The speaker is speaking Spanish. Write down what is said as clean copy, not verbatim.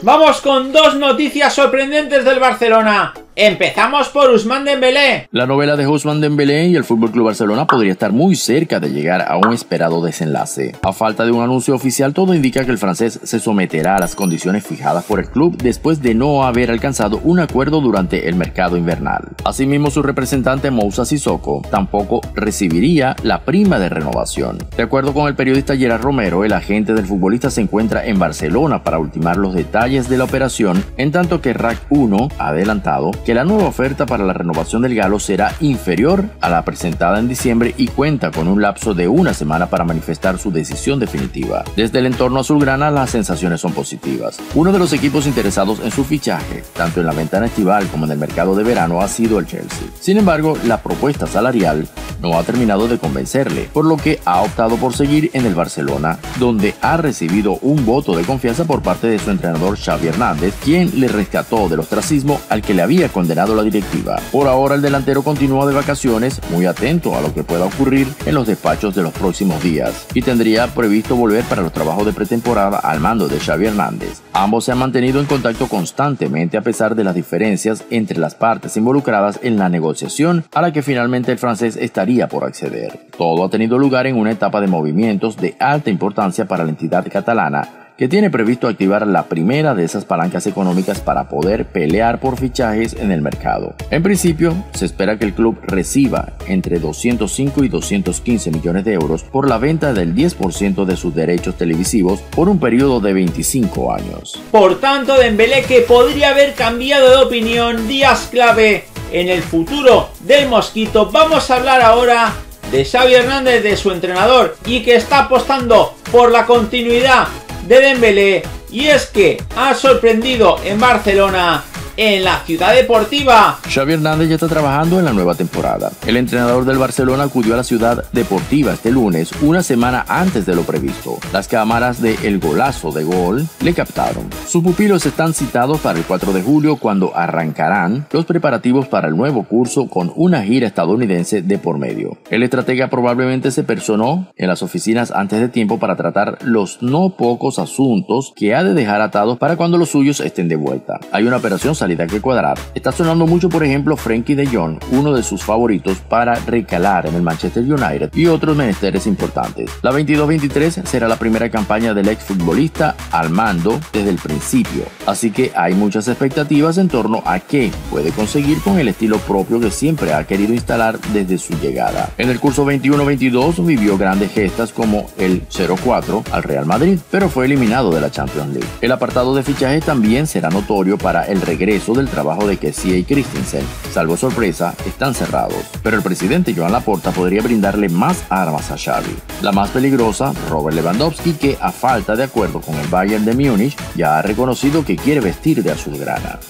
Vamos con dos noticias sorprendentes del Barcelona. Empezamos por Ousmane Dembélé. La novela de Ousmane Dembélé y el FC Barcelona podría estar muy cerca de llegar a un esperado desenlace. A falta de un anuncio oficial, todo indica que el francés se someterá a las condiciones fijadas por el club después de no haber alcanzado un acuerdo durante el mercado invernal. Asimismo, su representante Moussa Sissoko tampoco recibiría la prima de renovación. De acuerdo con el periodista Gerard Romero, el agente del futbolista se encuentra en Barcelona para ultimar los detalles de la operación, en tanto que RAC1 ha adelantado que la nueva oferta para la renovación del galo será inferior a la presentada en diciembre y cuenta con un lapso de una semana para manifestar su decisión definitiva. Desde el entorno azulgrana, las sensaciones son positivas. Uno de los equipos interesados en su fichaje, tanto en la ventana estival como en el mercado de verano, ha sido el Chelsea. Sin embargo, la propuesta salarial no ha terminado de convencerle, por lo que ha optado por seguir en el Barcelona, donde ha recibido un voto de confianza por parte de su entrenador Xavi Hernández, quien le rescató del ostracismo al que le había condenado la directiva. Por ahora, el delantero continúa de vacaciones, muy atento a lo que pueda ocurrir en los despachos de los próximos días, y tendría previsto volver para los trabajos de pretemporada al mando de Xavi Hernández. Ambos se han mantenido en contacto constantemente a pesar de las diferencias entre las partes involucradas en la negociación a la que finalmente el francés estaría por acceder. Todo ha tenido lugar en una etapa de movimientos de alta importancia para la entidad catalana, que tiene previsto activar la primera de esas palancas económicas para poder pelear por fichajes en el mercado. En principio, se espera que el club reciba entre 205 y 215 millones de euros por la venta del 10% de sus derechos televisivos por un periodo de 25 años. Por tanto, Dembélé, que podría haber cambiado de opinión, días clave en el futuro del Mosquito. Vamos a hablar ahora de Xavi Hernández, de su entrenador, y que está apostando por la continuidad de Dembélé, y es que ha sorprendido en Barcelona, en la ciudad deportiva. Xavi Hernández ya está trabajando en la nueva temporada. El entrenador del Barcelona acudió a la ciudad deportiva este lunes, una semana antes de lo previsto. Las cámaras de El Golazo de Gol le captaron. Sus pupilos están citados para el 4 de julio, cuando arrancarán los preparativos para el nuevo curso con una gira estadounidense de por medio. El estratega probablemente se personó en las oficinas antes de tiempo para tratar los no pocos asuntos que ha de dejar atados para cuando los suyos estén de vuelta. Hay una operación que cuadrar. Está sonando mucho, por ejemplo, Frenkie de Jong, uno de sus favoritos para recalar en el Manchester United, y otros menesteres importantes. La 22-23 será la primera campaña del exfutbolista al mando desde el principio, así que hay muchas expectativas en torno a qué puede conseguir con el estilo propio que siempre ha querido instalar desde su llegada. En el curso 21-22 vivió grandes gestas como el 0-4 al Real Madrid, pero fue eliminado de la Champions League. El apartado de fichajes también será notorio para el regreso del trabajo de Kessié y Christensen. Salvo sorpresa, están cerrados, pero el presidente Joan Laporta podría brindarle más armas a Xavi. La más peligrosa, Robert Lewandowski, que a falta de acuerdo con el Bayern de Múnich ya ha reconocido que quiere vestir de azulgrana.